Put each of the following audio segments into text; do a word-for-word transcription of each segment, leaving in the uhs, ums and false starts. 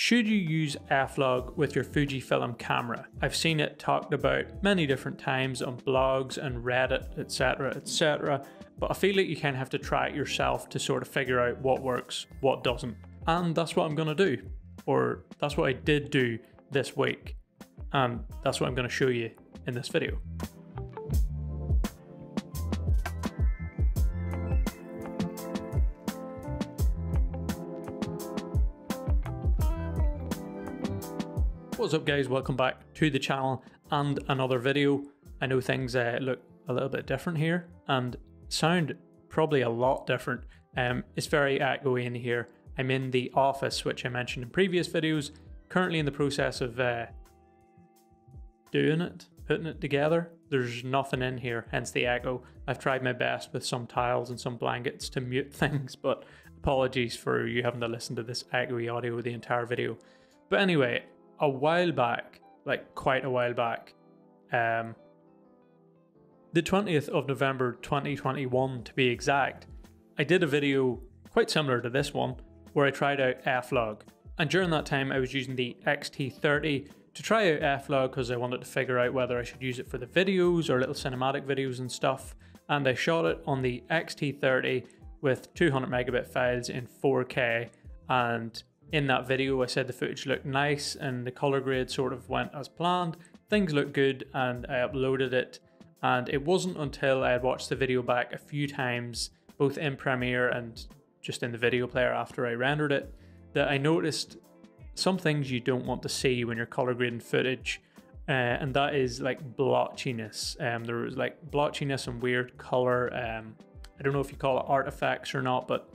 Should you use F-Log with your Fujifilm camera? I've seen it talked about many different times on blogs and Reddit, et cetera, et cetera, but I feel like you kind of have to try it yourself to sort of figure out what works, what doesn't. And that's what I'm gonna do, or that's what I did do this week. And that's what I'm gonna show you in this video. What's up guys, welcome back to the channel and another video. I know things uh, look a little bit different here and sound probably a lot different. Um, it's very echoey in here. I'm in the office, which I mentioned in previous videos, currently in the process of uh, doing it, putting it together. There's nothing in here, hence the echo. I've tried my best with some tiles and some blankets to mute things, but apologies for you having to listen to this echoey audio the entire video. But anyway, a while back, like quite a while back, um, the twentieth of November twenty twenty-one to be exact, I did a video quite similar to this one where I tried out F-Log, and during that time I was using the X T thirty to try out F-Log because I wanted to figure out whether I should use it for the videos or little cinematic videos and stuff, and I shot it on the X T thirty with two hundred megabit files in four K, and in that video I said the footage looked nice and the color grade sort of went as planned, things looked good, and I uploaded it. And it wasn't until I had watched the video back a few times, both in Premiere and just in the video player after I rendered it, that I noticed some things you don't want to see when you're color grading footage, uh, and that is like blotchiness. Um, there was like blotchiness and weird color, um, I don't know if you call it artifacts or not, but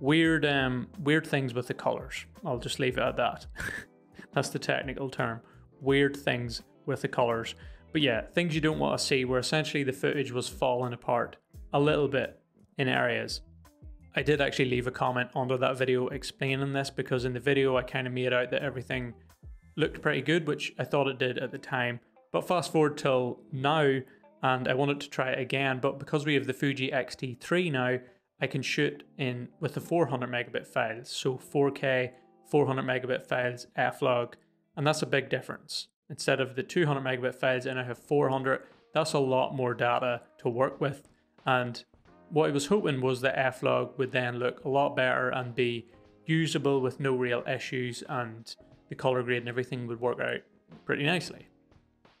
Weird um, weird things with the colours. I'll just leave it at that. That's the technical term. Weird things with the colours. But yeah, things you don't want to see, where essentially the footage was falling apart a little bit in areas. I did actually leave a comment under that video explaining this, because in the video I kind of made out that everything looked pretty good, which I thought it did at the time. But fast forward till now, and I wanted to try it again, but because we have the Fuji X T three now, I can shoot in with the four hundred megabit files, so four K, four hundred megabit files, F-Log, and that's a big difference. Instead of the two hundred megabit files, and I have four hundred, that's a lot more data to work with. And what I was hoping was that F-Log would then look a lot better and be usable with no real issues, and the color grade and everything would work out pretty nicely.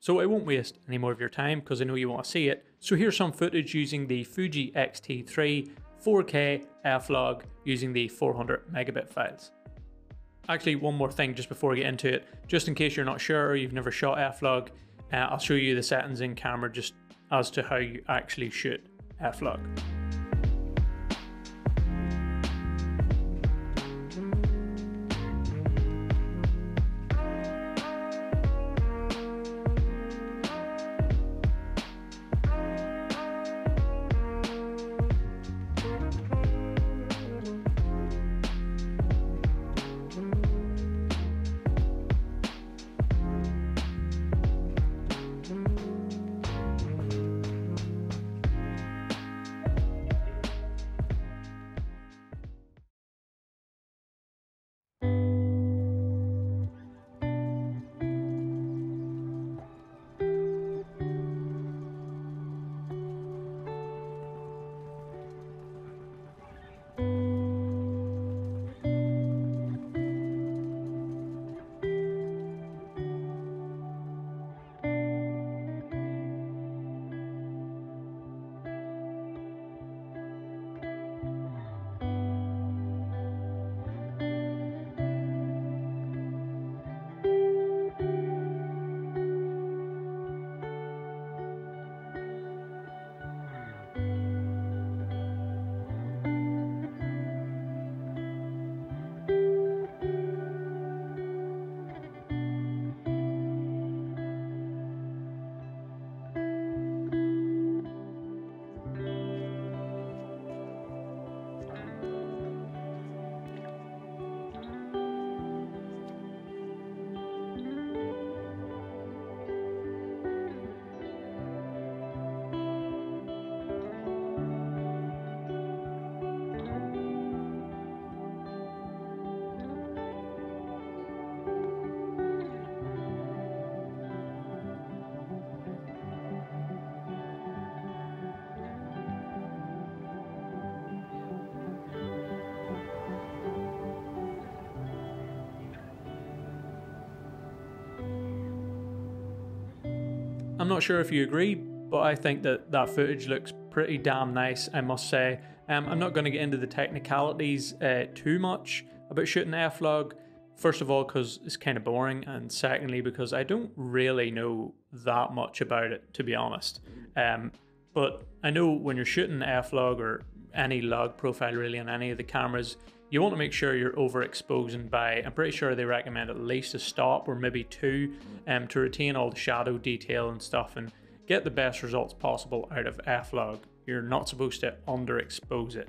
So I won't waste any more of your time because I know you want to see it. So here's some footage using the Fuji X T three four K F-Log using the four hundred megabit files. Actually, one more thing just before we get into it, just in case you're not sure or you've never shot F-Log, uh, I'll show you the settings in camera just as to how you actually shoot F-Log. I'm not sure if you agree, but I think that that footage looks pretty damn nice, I must say. Um, I'm not going to get into the technicalities uh, too much about shooting F-Log. First of all, because it's kind of boring, and secondly, because I don't really know that much about it, to be honest. Um, but I know when you're shooting F-Log or any log profile really on any of the cameras, you want to make sure you're overexposing by, I'm pretty sure they recommend at least a stop or maybe two um, to retain all the shadow detail and stuff and get the best results possible out of F-Log. You're not supposed to underexpose it.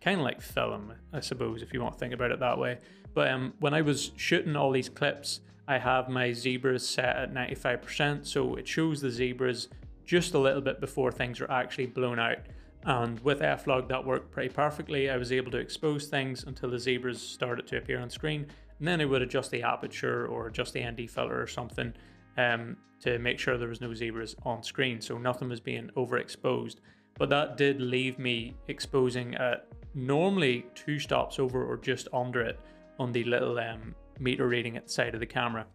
Kind of like film, I suppose, if you want to think about it that way. But um, when I was shooting all these clips, I have my zebras set at ninety-five percent, so it shows the zebras just a little bit before things are actually blown out. And with F-Log, that worked pretty perfectly. I was able to expose things until the zebras started to appear on screen, and then I would adjust the aperture or adjust the N D filter or something um, to make sure there was no zebras on screen, so nothing was being overexposed. But that did leave me exposing at normally two stops over or just under it on the little um, meter reading at the side of the camera.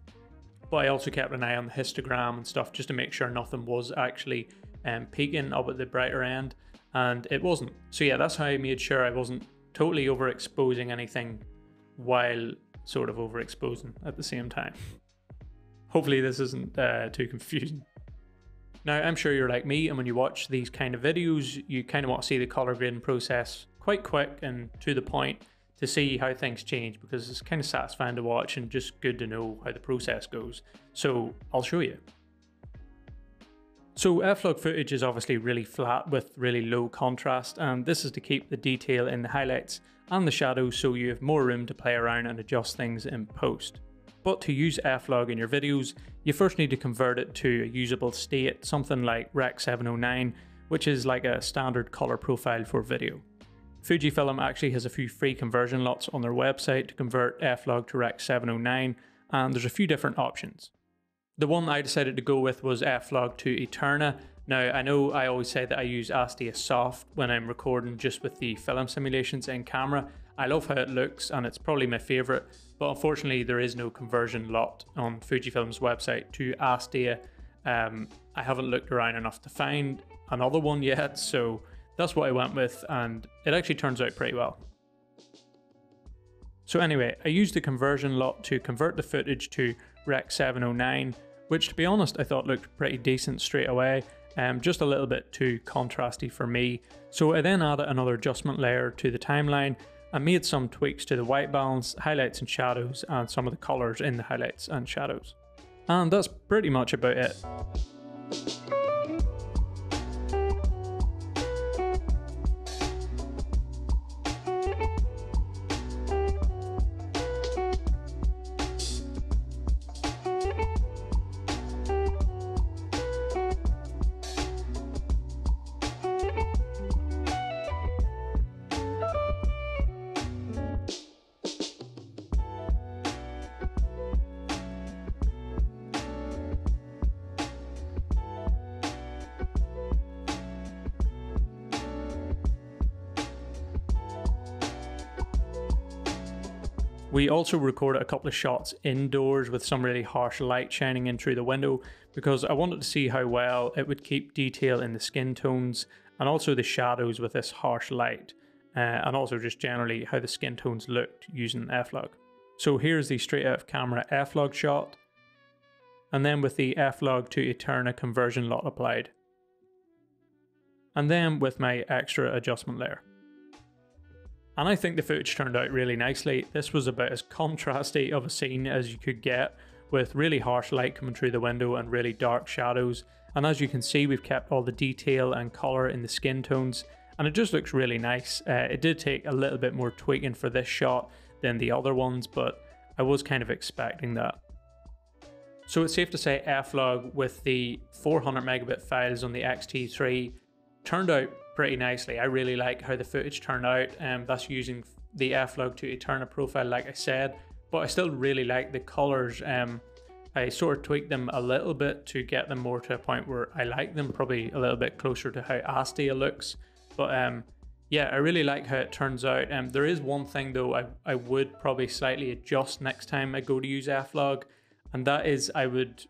But I also kept an eye on the histogram and stuff just to make sure nothing was actually um, peaking up at the brighter end, and it wasn't. So yeah, that's how I made sure I wasn't totally overexposing anything while sort of overexposing at the same time. Hopefully this isn't uh, too confusing. Now, I'm sure you're like me, and when you watch these kind of videos, you kind of want to see the color grading process quite quick and to the point to see how things change, because it's kind of satisfying to watch and just good to know how the process goes. So I'll show you. So F-Log footage is obviously really flat with really low contrast, and this is to keep the detail in the highlights and the shadows so you have more room to play around and adjust things in post. But to use F-Log in your videos, you first need to convert it to a usable state, something like Rec seven oh nine, which is like a standard color profile for video. Fujifilm actually has a few free conversion lots on their website to convert F-Log to Rec seven oh nine, and there's a few different options. The one I decided to go with was F-Log to Eterna. Now, I know I always say that I use Astia Soft when I'm recording just with the film simulations in camera. I love how it looks, and it's probably my favorite, but unfortunately there is no conversion lot on Fujifilm's website to Astia. Um, I haven't looked around enough to find another one yet, so that's what I went with, and it actually turns out pretty well. So anyway, I used the conversion lot to convert the footage to Rec seven oh nine, which to be honest I thought looked pretty decent straight away, um, just a little bit too contrasty for me. So I then added another adjustment layer to the timeline and made some tweaks to the white balance, highlights and shadows, and some of the colours in the highlights and shadows. And that's pretty much about it. We also recorded a couple of shots indoors with some really harsh light shining in through the window, because I wanted to see how well it would keep detail in the skin tones and also the shadows with this harsh light, uh, and also just generally how the skin tones looked using F-Log. So here's the straight out of camera F-Log shot, and then with the F-Log to Eterna conversion lot applied, and then with my extra adjustment layer. And I think the footage turned out really nicely. This was about as contrasty of a scene as you could get, with really harsh light coming through the window and really dark shadows. And as you can see, we've kept all the detail and color in the skin tones, and it just looks really nice. Uh, it did take a little bit more tweaking for this shot than the other ones, but I was kind of expecting that. So it's safe to say F-Log with the four hundred megabit files on the X T three turned out pretty nicely. I really like how the footage turned out, and um, that's using the F-Log to Eterna profile like I said, but I still really like the colors. um, I sort of tweaked them a little bit to get them more to a point where I like them, probably a little bit closer to how Astia looks, but um, yeah, I really like how it turns out. Um, there is one thing though I, I would probably slightly adjust next time I go to use F-Log, and that is I would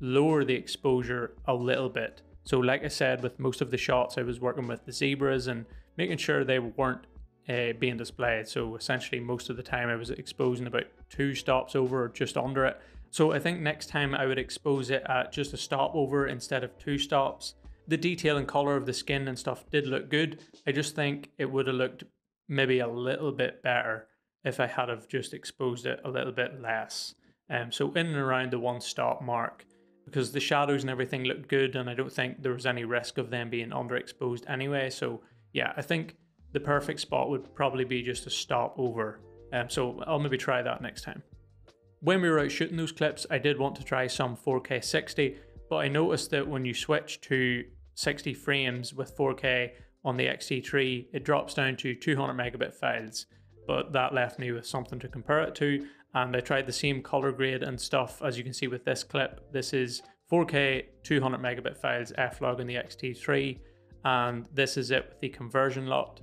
lower the exposure a little bit. So like I said, with most of the shots, I was working with the zebras and making sure they weren't uh, being displayed. So essentially most of the time I was exposing about two stops over or just under it. So I think next time I would expose it at just a stop over instead of two stops. The detail and color of the skin and stuff did look good. I just think it would have looked maybe a little bit better if I had have just exposed it a little bit less. Um, so in and around the one stop mark, because the shadows and everything looked good and I don't think there was any risk of them being underexposed anyway. So yeah, I think the perfect spot would probably be just a stop over. Um, so I'll maybe try that next time. When we were out shooting those clips, I did want to try some four K sixty, but I noticed that when you switch to sixty frames with four K on the X T three, it drops down to two hundred megabit files, but that left me with something to compare it to. And I tried the same color grade and stuff as you can see with this clip. This is four K two hundred megabit files F-Log in the X T three, and this is it with the conversion lot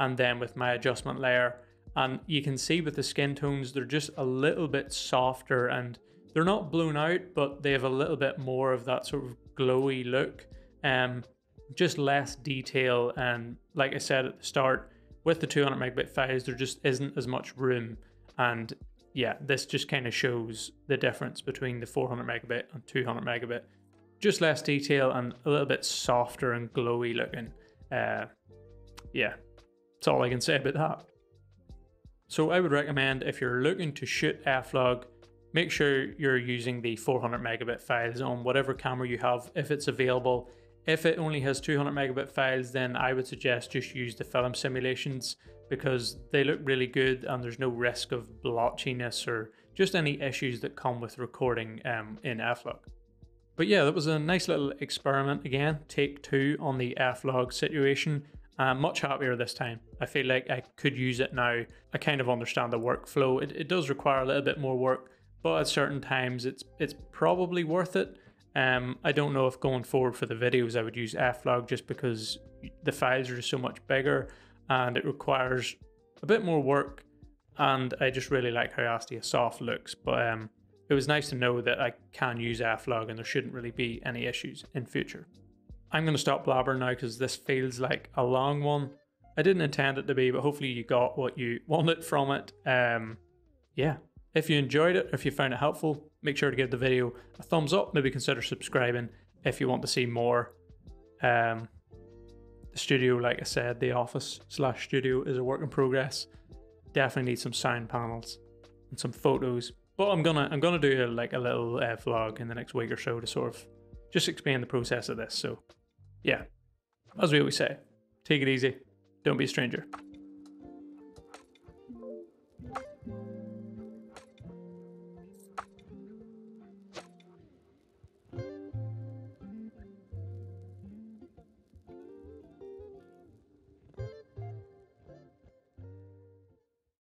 and then with my adjustment layer. And you can see with the skin tones, they're just a little bit softer and they're not blown out, but they have a little bit more of that sort of glowy look, um, just less detail. And like I said at the start, with the two hundred megabit files, there just isn't as much room. And yeah, this just kind of shows the difference between the four hundred megabit and two hundred megabit. Just less detail and a little bit softer and glowy looking. Uh, yeah, that's all I can say about that. So I would recommend if you're looking to shoot F-Log, make sure you're using the four hundred megabit files on whatever camera you have, if it's available. If it only has two hundred megabit files, then I would suggest just use the film simulations because they look really good and there's no risk of blotchiness or just any issues that come with recording um, in F-Log. But yeah, that was a nice little experiment again, take two on the F-Log situation. I'm much happier this time. I feel like I could use it now. I kind of understand the workflow. It, it does require a little bit more work, but at certain times it's, it's probably worth it. Um, I don't know if going forward for the videos I would use F-Log just because the files are just so much bigger and it requires a bit more work, and I just really like how Astia Soft looks, but um, it was nice to know that I can use F-Log and there shouldn't really be any issues in future. I'm going to stop blabbering now because this feels like a long one. I didn't intend it to be, but hopefully you got what you wanted from it. Um, yeah. If you enjoyed it, if you found it helpful, make sure to give the video a thumbs up. Maybe consider subscribing if you want to see more. Um, the studio, like I said, the office slash studio is a work in progress. Definitely need some sound panels and some photos. But I'm gonna I'm gonna do a, like a little uh, vlog in the next week or so to sort of just explain the process of this. So yeah, as we always say, take it easy. Don't be a stranger.